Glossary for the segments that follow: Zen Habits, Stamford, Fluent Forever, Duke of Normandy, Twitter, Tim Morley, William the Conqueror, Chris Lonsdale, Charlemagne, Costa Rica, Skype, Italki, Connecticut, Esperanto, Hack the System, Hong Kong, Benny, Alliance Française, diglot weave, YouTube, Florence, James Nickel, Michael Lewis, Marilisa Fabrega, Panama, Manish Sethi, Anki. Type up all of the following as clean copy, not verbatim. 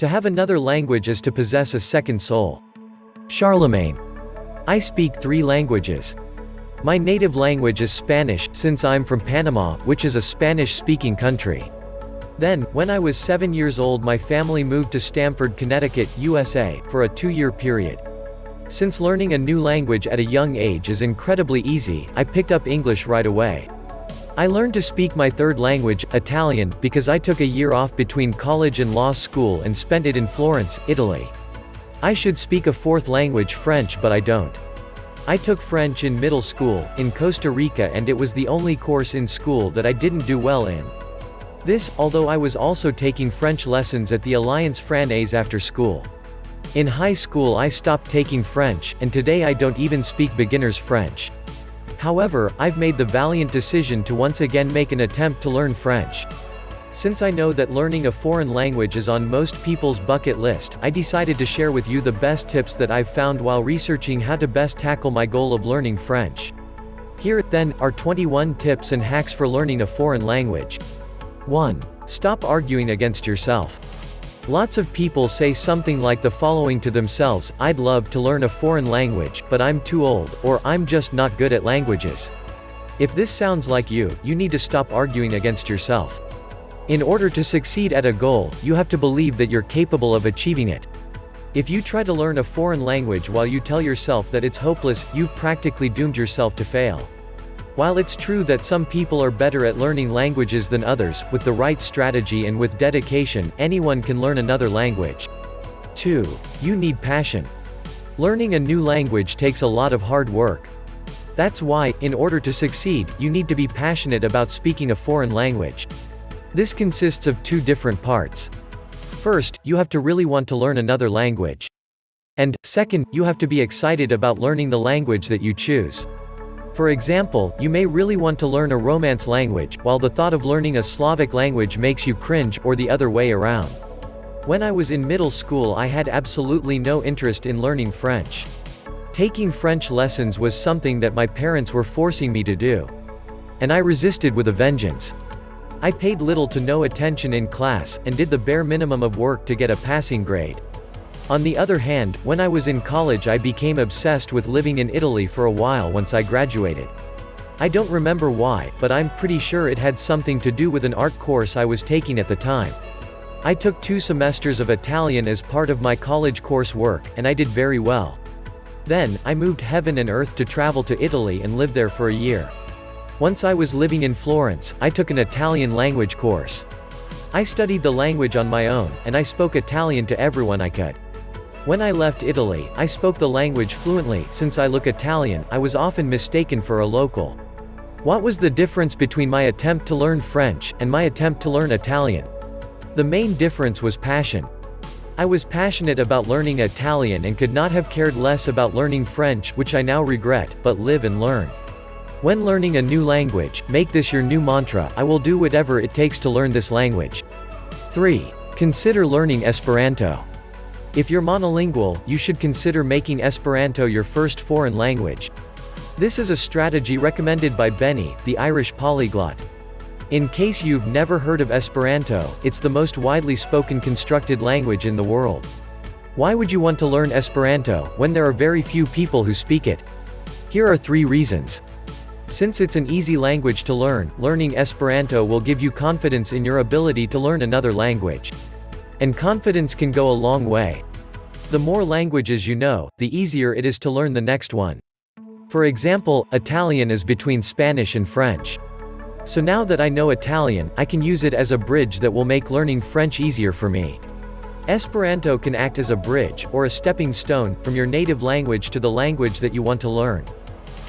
To have another language is to possess a second soul. Charlemagne. I speak 3 languages. My native language is Spanish, since I'm from Panama, which is a Spanish-speaking country. Then, when I was 7 years old, my family moved to Stamford, Connecticut, USA, for a 2-year period. Since learning a new language at a young age is incredibly easy, I picked up English right away. I learned to speak my 3rd language, Italian, because I took a year off between college and law school and spent it in Florence, Italy. I should speak a 4th language, French, but I don't. I took French in middle school, in Costa Rica, and it was the only course in school that I didn't do well in. This, although I was also taking French lessons at the Alliance Française after school. In high school I stopped taking French, and today I don't even speak beginner's French. However, I've made the valiant decision to once again make an attempt to learn French. Since I know that learning a foreign language is on most people's bucket list, I decided to share with you the best tips that I've found while researching how to best tackle my goal of learning French. Here, then, are 21 tips and hacks for learning a foreign language. 1. Stop arguing against yourself. Lots of people say something like the following to themselves: I'd love to learn a foreign language, but I'm too old, or I'm just not good at languages. If this sounds like you, you need to stop arguing against yourself. In order to succeed at a goal, you have to believe that you're capable of achieving it. If you try to learn a foreign language while you tell yourself that it's hopeless, you've practically doomed yourself to fail. While it's true that some people are better at learning languages than others, with the right strategy and with dedication, anyone can learn another language. 2. You need passion. Learning a new language takes a lot of hard work. That's why, in order to succeed, you need to be passionate about speaking a foreign language. This consists of 2 different parts. First, you have to really want to learn another language. And, second, you have to be excited about learning the language that you choose. For example, you may really want to learn a Romance language, while the thought of learning a Slavic language makes you cringe, or the other way around. When I was in middle school, I had absolutely no interest in learning French. Taking French lessons was something that my parents were forcing me to do. And I resisted with a vengeance. I paid little to no attention in class, and did the bare minimum of work to get a passing grade. On the other hand, when I was in college I became obsessed with living in Italy for a while once I graduated. I don't remember why, but I'm pretty sure it had something to do with an art course I was taking at the time. I took 2 semesters of Italian as part of my college coursework, and I did very well. Then, I moved heaven and earth to travel to Italy and live there for a year. Once I was living in Florence, I took an Italian language course. I studied the language on my own, and I spoke Italian to everyone I could. When I left Italy, I spoke the language fluently. Since I look Italian, I was often mistaken for a local. What was the difference between my attempt to learn French and my attempt to learn Italian? The main difference was passion. I was passionate about learning Italian and could not have cared less about learning French, which I now regret, but live and learn. When learning a new language, make this your new mantra: I will do whatever it takes to learn this language. 3. Consider learning Esperanto. If you're monolingual, you should consider making Esperanto your first foreign language. This is a strategy recommended by Benny, the Irish polyglot. In case you've never heard of Esperanto, it's the most widely spoken constructed language in the world. Why would you want to learn Esperanto when there are very few people who speak it? Here are 3 reasons. Since it's an easy language to learn, learning Esperanto will give you confidence in your ability to learn another language. And confidence can go a long way. The more languages you know, the easier it is to learn the next one. For example, Italian is between Spanish and French. So now that I know Italian, I can use it as a bridge that will make learning French easier for me. Esperanto can act as a bridge, or a stepping stone, from your native language to the language that you want to learn.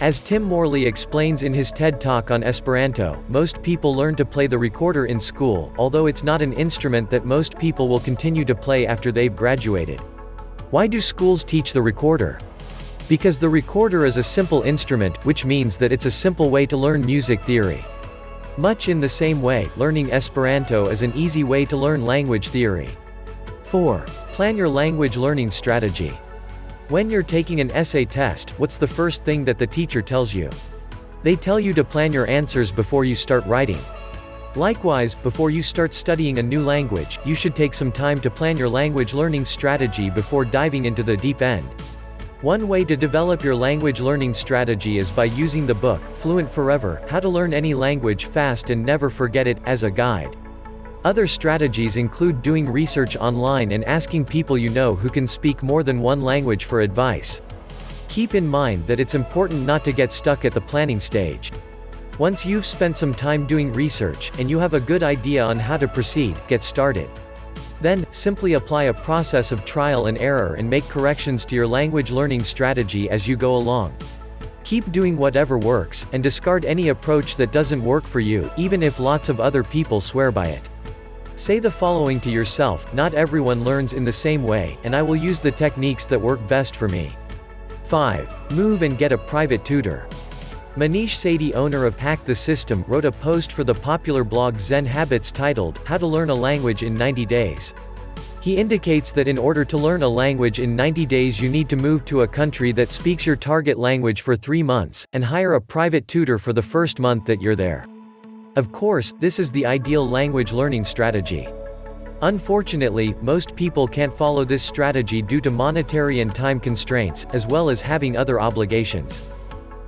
As Tim Morley explains in his TED Talk on Esperanto, most people learn to play the recorder in school, although it's not an instrument that most people will continue to play after they've graduated. Why do schools teach the recorder? Because the recorder is a simple instrument, which means that it's a simple way to learn music theory. Much in the same way, learning Esperanto is an easy way to learn language theory. 4. Plan your language learning strategy. When you're taking an essay test, what's the first thing that the teacher tells you? They tell you to plan your answers before you start writing. Likewise, before you start studying a new language, you should take some time to plan your language learning strategy before diving into the deep end. One way to develop your language learning strategy is by using the book, Fluent Forever, How to Learn Any Language Fast and Never Forget It, as a guide. Other strategies include doing research online and asking people you know who can speak more than one language for advice. Keep in mind that it's important not to get stuck at the planning stage. Once you've spent some time doing research, and you have a good idea on how to proceed, get started. Then, simply apply a process of trial and error and make corrections to your language learning strategy as you go along. Keep doing whatever works, and discard any approach that doesn't work for you, even if lots of other people swear by it. Say the following to yourself: not everyone learns in the same way, and I will use the techniques that work best for me. 5. Move and get a private tutor. Manish Sethi, owner of Hack the System, wrote a post for the popular blog Zen Habits titled, How to Learn a Language in 90 Days. He indicates that in order to learn a language in 90 days you need to move to a country that speaks your target language for 3 months, and hire a private tutor for the first month that you're there. Of course, this is the ideal language learning strategy. Unfortunately, most people can't follow this strategy due to monetary and time constraints, as well as having other obligations.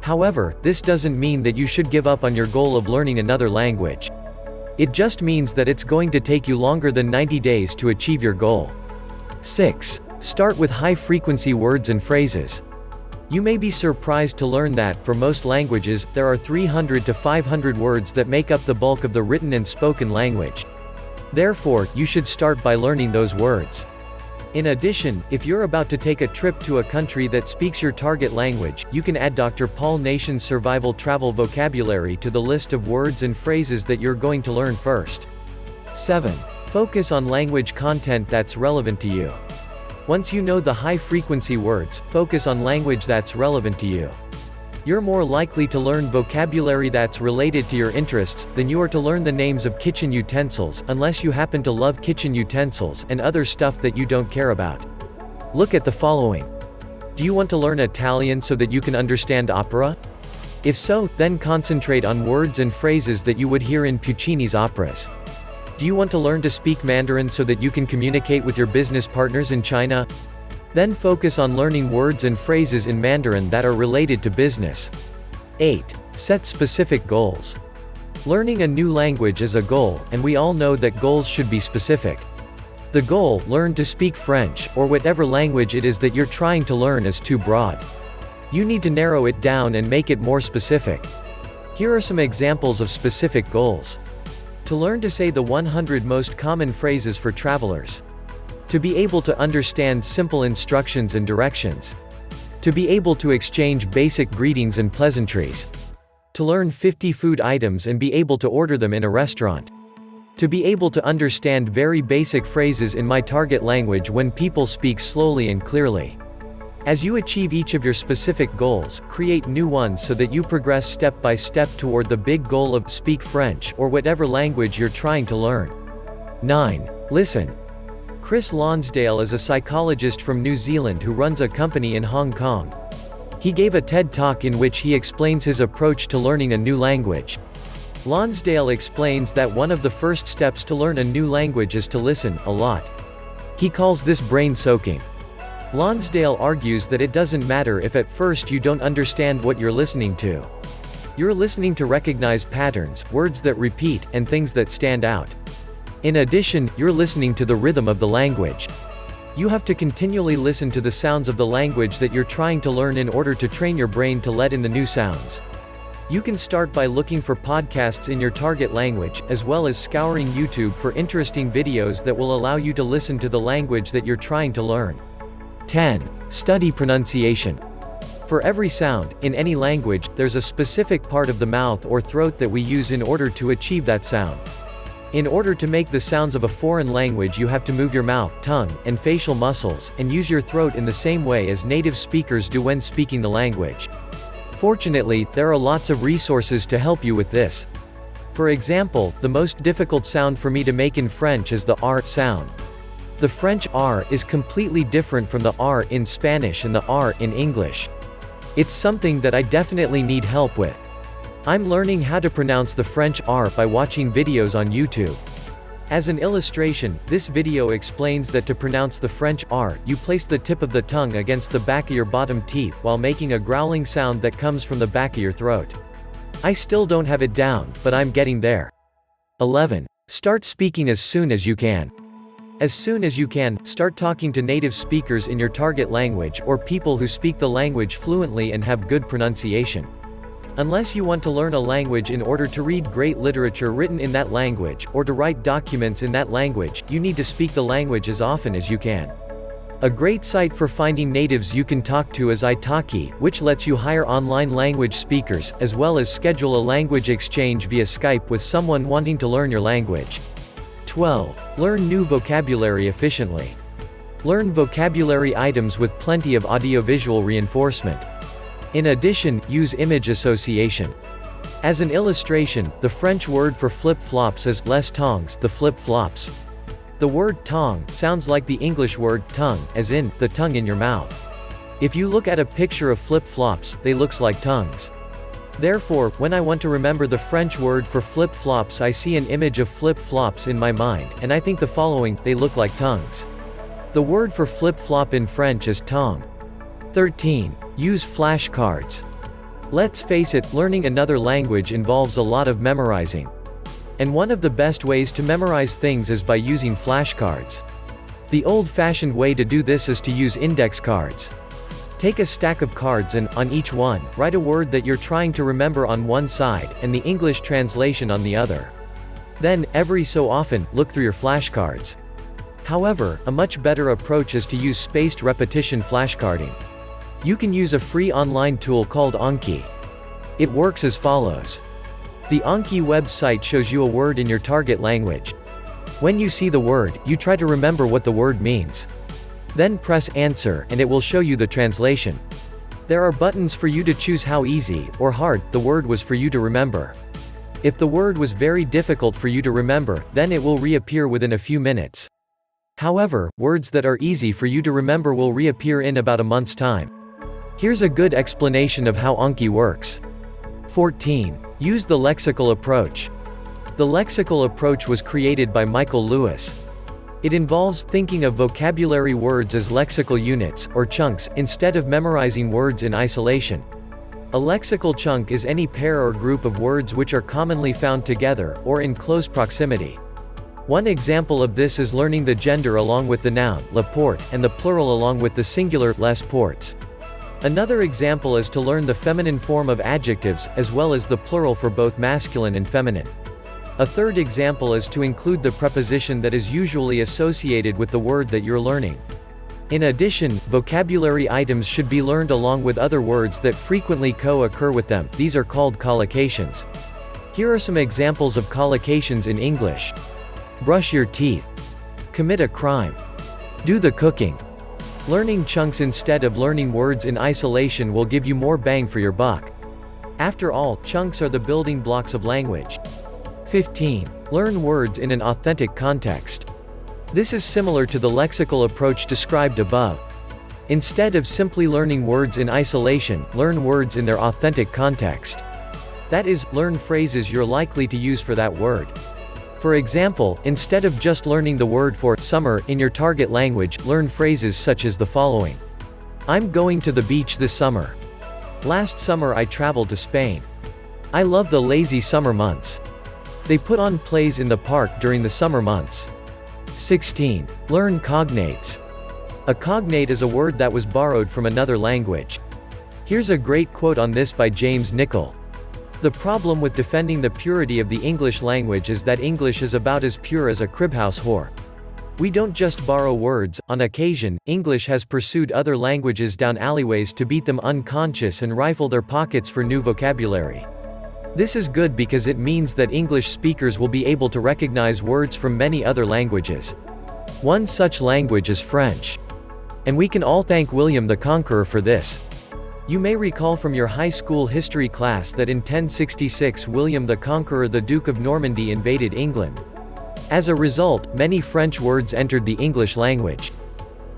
However, this doesn't mean that you should give up on your goal of learning another language. It just means that it's going to take you longer than 90 days to achieve your goal. 6. Start with high-frequency words and phrases. You may be surprised to learn that, for most languages, there are 300 to 500 words that make up the bulk of the written and spoken language. Therefore, you should start by learning those words. In addition, if you're about to take a trip to a country that speaks your target language, you can add Dr. Paul Nation's survival travel vocabulary to the list of words and phrases that you're going to learn first. 7. Focus on language content that's relevant to you. Once you know the high-frequency words, focus on language that's relevant to you. You're more likely to learn vocabulary that's related to your interests than you are to learn the names of kitchen utensils, unless you happen to love kitchen utensils, and other stuff that you don't care about. Look at the following. Do you want to learn Italian so that you can understand opera? If so, then concentrate on words and phrases that you would hear in Puccini's operas. Do you want to learn to speak Mandarin so that you can communicate with your business partners in China? Then focus on learning words and phrases in Mandarin that are related to business. 8. Set specific goals. Learning a new language is a goal, and we all know that goals should be specific. The goal, learn to speak French, or whatever language it is that you're trying to learn, is too broad. You need to narrow it down and make it more specific. Here are some examples of specific goals. To learn to say the 100 most common phrases for travelers. To be able to understand simple instructions and directions. To be able to exchange basic greetings and pleasantries. To learn 50 food items and be able to order them in a restaurant. To be able to understand very basic phrases in my target language when people speak slowly and clearly. As you achieve each of your specific goals, create new ones so that you progress step by step toward the big goal of speak French, or whatever language you're trying to learn. 9. Listen. Chris Lonsdale is a psychologist from New Zealand who runs a company in Hong Kong. He gave a TED Talk in which he explains his approach to learning a new language. Lonsdale explains that one of the first steps to learn a new language is to listen, a lot. He calls this brain soaking. Lonsdale argues that it doesn't matter if at first you don't understand what you're listening to. You're listening to recognize patterns, words that repeat, and things that stand out. In addition, you're listening to the rhythm of the language. You have to continually listen to the sounds of the language that you're trying to learn in order to train your brain to let in the new sounds. You can start by looking for podcasts in your target language, as well as scouring YouTube for interesting videos that will allow you to listen to the language that you're trying to learn. 10. Study pronunciation. For every sound, in any language, there's a specific part of the mouth or throat that we use in order to achieve that sound. In order to make the sounds of a foreign language, you have to move your mouth, tongue, and facial muscles, and use your throat in the same way as native speakers do when speaking the language. Fortunately, there are lots of resources to help you with this. For example, the most difficult sound for me to make in French is the R sound. The French R is completely different from the R in Spanish and the R in English. It's something that I definitely need help with. I'm learning how to pronounce the French R by watching videos on YouTube. As an illustration, this video explains that to pronounce the French R, you place the tip of the tongue against the back of your bottom teeth while making a growling sound that comes from the back of your throat. I still don't have it down, but I'm getting there. 11. Start speaking as soon as you can. As soon as you can, start talking to native speakers in your target language or people who speak the language fluently and have good pronunciation. Unless you want to learn a language in order to read great literature written in that language, or to write documents in that language, you need to speak the language as often as you can. A great site for finding natives you can talk to is Italki, which lets you hire online language speakers, as well as schedule a language exchange via Skype with someone wanting to learn your language. 12. Learn new vocabulary efficiently. Learn vocabulary items with plenty of audiovisual reinforcement. In addition, use image association. As an illustration, the French word for flip-flops is les tongs, the flip-flops. The word tong sounds like the English word tongue, as in, the tongue in your mouth. If you look at a picture of flip-flops, they look like tongues. Therefore, when I want to remember the French word for flip-flops, I see an image of flip-flops in my mind, and I think the following: they look like tongues. The word for flip-flop in French is tong. 13. Use flashcards. Let's face it, learning another language involves a lot of memorizing. And one of the best ways to memorize things is by using flashcards. The old-fashioned way to do this is to use index cards. Take a stack of cards and, on each one, write a word that you're trying to remember on one side, and the English translation on the other. Then, every so often, look through your flashcards. However, a much better approach is to use spaced repetition flashcarding. You can use a free online tool called Anki. It works as follows. The Anki website shows you a word in your target language. When you see the word, you try to remember what the word means. Then press answer, and it will show you the translation. There are buttons for you to choose how easy, or hard, the word was for you to remember. If the word was very difficult for you to remember, then it will reappear within a few minutes. However, words that are easy for you to remember will reappear in about a month's time. Here's a good explanation of how Anki works. 14. Use the lexical approach. The lexical approach was created by Michael Lewis. It involves thinking of vocabulary words as lexical units, or chunks, instead of memorizing words in isolation. A lexical chunk is any pair or group of words which are commonly found together, or in close proximity. One example of this is learning the gender along with the noun, la porte, and the plural along with the singular, les portes. Another example is to learn the feminine form of adjectives, as well as the plural for both masculine and feminine. A third example is to include the preposition that is usually associated with the word that you're learning. In addition, vocabulary items should be learned along with other words that frequently co-occur with them. These are called collocations. Here are some examples of collocations in English. Brush your teeth. Commit a crime. Do the cooking. Learning chunks instead of learning words in isolation will give you more bang for your buck. After all, chunks are the building blocks of language. 15. Learn words in an authentic context. This is similar to the lexical approach described above. Instead of simply learning words in isolation, learn words in their authentic context. That is, learn phrases you're likely to use for that word. For example, instead of just learning the word for summer in your target language, learn phrases such as the following. I'm going to the beach this summer. Last summer I traveled to Spain. I love the lazy summer months. They put on plays in the park during the summer months. 16. Learn cognates. A cognate is a word that was borrowed from another language. Here's a great quote on this by James Nickel. The problem with defending the purity of the English language is that English is about as pure as a cribhouse whore. We don't just borrow words. On occasion, English has pursued other languages down alleyways to beat them unconscious and rifle their pockets for new vocabulary. This is good because it means that English speakers will be able to recognize words from many other languages. One such language is French. And we can all thank William the Conqueror for this. You may recall from your high school history class that in 1066 William the Conqueror, the Duke of Normandy, invaded England. As a result, many French words entered the English language.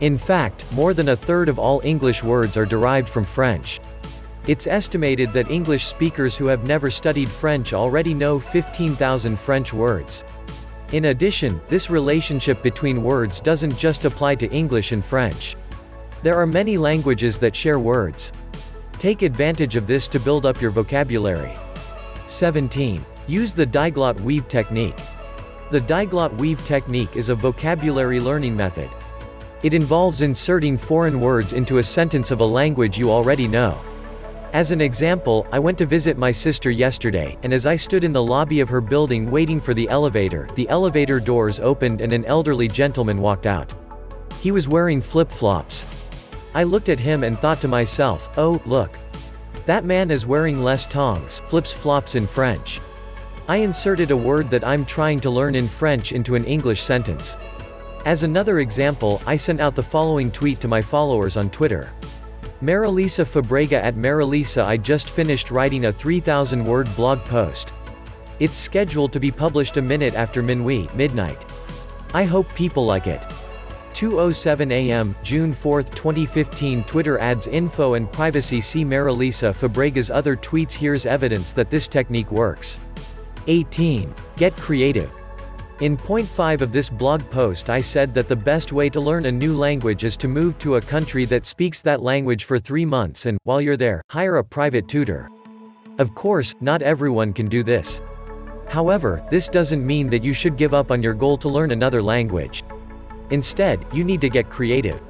In fact, more than a third of all English words are derived from French. It's estimated that English speakers who have never studied French already know 15,000 French words. In addition, this relationship between words doesn't just apply to English and French. There are many languages that share words. Take advantage of this to build up your vocabulary. 17. Use the diglot weave technique. The diglot weave technique is a vocabulary learning method. It involves inserting foreign words into a sentence of a language you already know. As an example, I went to visit my sister yesterday, and as I stood in the lobby of her building waiting for the elevator doors opened and an elderly gentleman walked out. He was wearing flip-flops. I looked at him and thought to myself, oh, look. That man is wearing les tongs, flips-flops in French. I inserted a word that I'm trying to learn in French into an English sentence. As another example, I sent out the following tweet to my followers on Twitter. Marilisa Fabrega at Marilisa. I just finished writing a 3,000-word blog post. It's scheduled to be published a minute after midnight. I hope people like it. 2:07 a.m., June 4, 2015. Twitter ads info and privacy. See Marilisa Fabrega's other tweets. Here's evidence that this technique works. 18. Get creative. In point 5 of this blog post I said that the best way to learn a new language is to move to a country that speaks that language for 3 months and, while you're there, hire a private tutor. Of course, not everyone can do this. However, this doesn't mean that you should give up on your goal to learn another language. Instead, you need to get creative.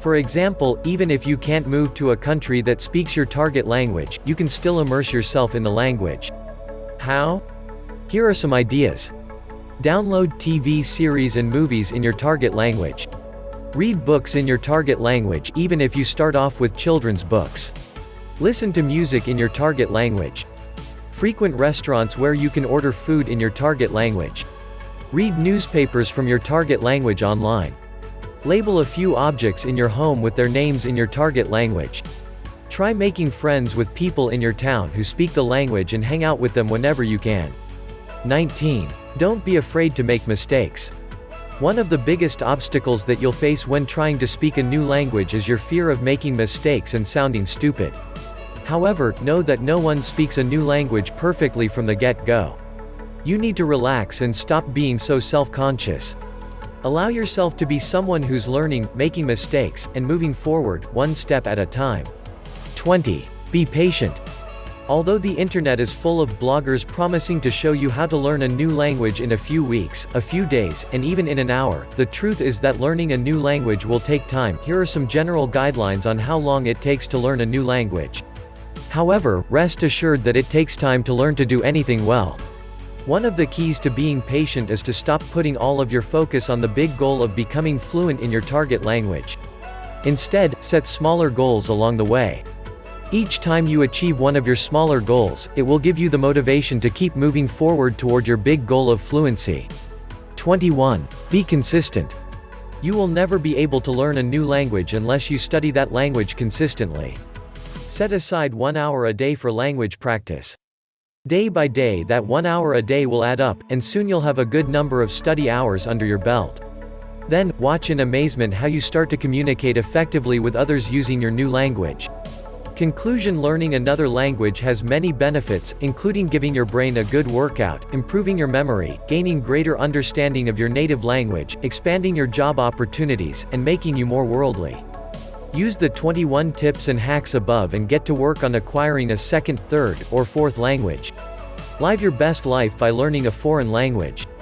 For example, even if you can't move to a country that speaks your target language, you can still immerse yourself in the language. How? Here are some ideas. Download TV series and movies in your target language. Read books in your target language, even if you start off with children's books. Listen to music in your target language. Frequent restaurants where you can order food in your target language. Read newspapers from your target language online. Label a few objects in your home with their names in your target language. Try making friends with people in your town who speak the language and hang out with them whenever you can. 19. Don't be afraid to make mistakes. One of the biggest obstacles that you'll face when trying to speak a new language is your fear of making mistakes and sounding stupid. However, know that no one speaks a new language perfectly from the get-go. You need to relax and stop being so self-conscious. Allow yourself to be someone who's learning, making mistakes, and moving forward, one step at a time. 20. Be patient. Although the internet is full of bloggers promising to show you how to learn a new language in a few weeks, a few days, and even in an hour, the truth is that learning a new language will take time. Here are some general guidelines on how long it takes to learn a new language. However, rest assured that it takes time to learn to do anything well. One of the keys to being patient is to stop putting all of your focus on the big goal of becoming fluent in your target language. Instead, set smaller goals along the way. Each time you achieve one of your smaller goals, it will give you the motivation to keep moving forward toward your big goal of fluency. 21. Be consistent. You will never be able to learn a new language unless you study that language consistently. Set aside 1 hour a day for language practice. Day by day, that 1 hour a day will add up, and soon you'll have a good number of study hours under your belt. Then, watch in amazement how you start to communicate effectively with others using your new language. Conclusion: learning another language has many benefits, including giving your brain a good workout, improving your memory, gaining greater understanding of your native language, expanding your job opportunities, and making you more worldly. Use the 21 tips and hacks above and get to work on acquiring a second, third, or fourth language. Live your best life by learning a foreign language.